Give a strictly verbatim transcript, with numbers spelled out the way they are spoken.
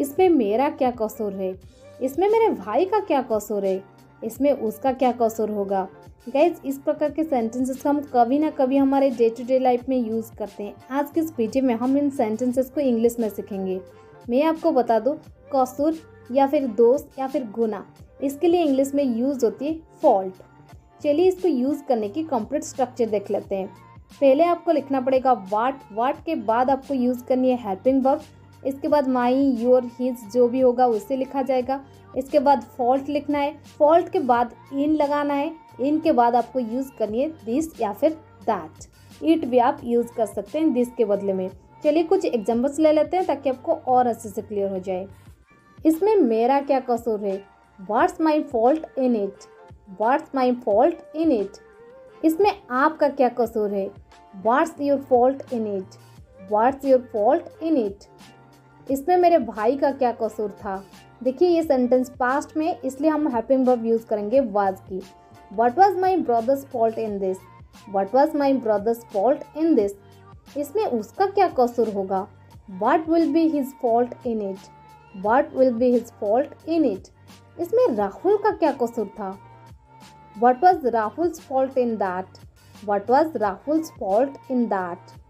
इसमें मेरा क्या कसूर है, इसमें मेरे भाई का क्या कसूर है, इसमें उसका क्या कसूर होगा। गाइज इस प्रकार के सेंटेंसेस को हम कभी ना कभी हमारे डे टू डे लाइफ में यूज़ करते हैं। आज के इस वीडियो में हम इन सेंटेंसेस को इंग्लिश में सीखेंगे। मैं आपको बता दूं, कसूर या फिर दोष या फिर गुना, इसके लिए इंग्लिश में यूज़ होती है फॉल्ट। चलिए इसको यूज़ करने की कंप्लीट स्ट्रक्चर देख लेते हैं। पहले आपको लिखना पड़ेगा वाट, वाट के बाद आपको यूज़ करनी है हेल्पिंग वर्ब, इसके बाद माई, योर, हिज जो भी होगा उससे लिखा जाएगा। इसके बाद फॉल्ट लिखना है, फॉल्ट के बाद इन लगाना है, इन के बाद आपको यूज़ करनी है दिस या फिर दैट। इट भी आप यूज़ कर सकते हैं दिस के बदले में। चलिए कुछ एग्जाम्पल्स ले लेते हैं ताकि आपको और अच्छे से क्लियर हो जाए। इसमें मेरा क्या कसूर है, what's my fault in it, what's my fault in it. इसमें आपका क्या कसूर है, what's your fault in it, what's your fault in it. इसमें मेरे भाई का क्या कसूर था। देखिए ये सेंटेंस पास्ट में, इसलिए हम हैपिंग वर्ब यूज़ करेंगे वाज की। What was my brother's fault in this, what was my brother's fault in this. इसमें उसका क्या कसूर होगा, what will be his fault in it, what will be his fault in it. इसमें राहुल का क्या कसूर था, what was Rahul's fault in that, what was Rahul's fault in that.